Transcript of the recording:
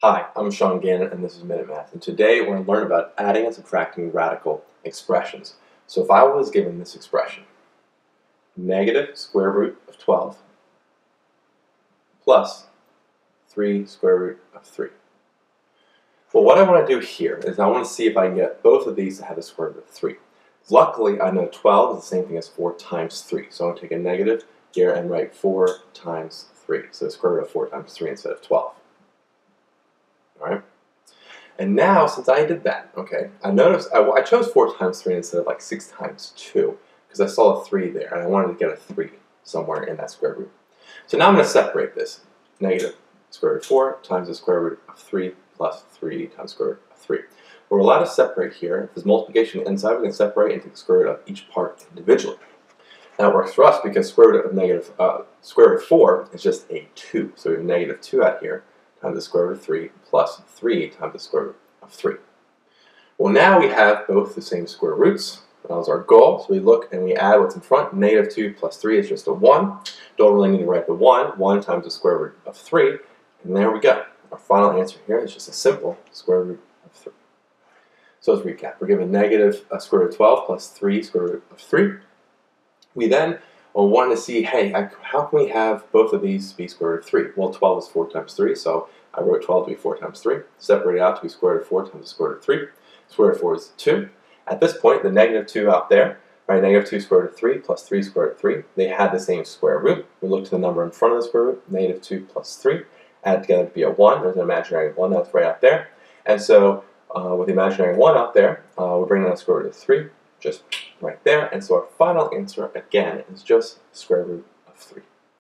Hi, I'm Sean Gannon and this is Minute Math, and today we're going to learn about adding and subtracting radical expressions. So if I was given this expression, negative square root of 12 plus 3 square root of 3. Well, what I want to do here is I want to see if I can get both of these to have the square root of 3. Luckily, I know 12 is the same thing as 4 times 3, so I'm going to take a negative here and write 4 times 3, so the square root of 4 times 3 instead of 12. Alright? And now, since I did that, okay, I noticed I chose 4 times 3 instead of like 6 times 2 because I saw a 3 there and I wanted to get a 3 somewhere in that square root. So now I'm going to separate this. Negative square root of 4 times the square root of 3 plus 3 times the square root of 3. We're allowed to separate here. If there's multiplication inside, we can separate and take the square root of each part individually. That works for us because square root of square root of 4 is just a 2. So we have negative 2 out here times the square root of 3 plus 3 times the square root of 3. Well, now we have both the same square roots. That was our goal. So we look and we add what's in front. Negative 2 plus 3 is just a 1. Don't really need to write the 1. 1 times the square root of 3. And there we go. Our final answer here is just a simple square root of 3. So let's recap. We're given negative square root of 12 plus 3 square root of 3. We then wanted to see, hey, how can we have both of these be square root of 3? Well, 12 is 4 times 3, so I wrote 12 to be 4 times 3. Separate it out to be square root of 4 times the square root of 3. Square root of 4 is 2. At this point, the negative 2 out there, right, negative 2 square root of 3 plus 3 square root of 3, they had the same square root. We look to the number in front of the square root, negative 2 plus 3. Add together to be a 1. There's an imaginary 1 that's right out there. And so with the imaginary 1 out there, we're bringing out square root of 3, just right there, and so our final answer again is just square root of 3.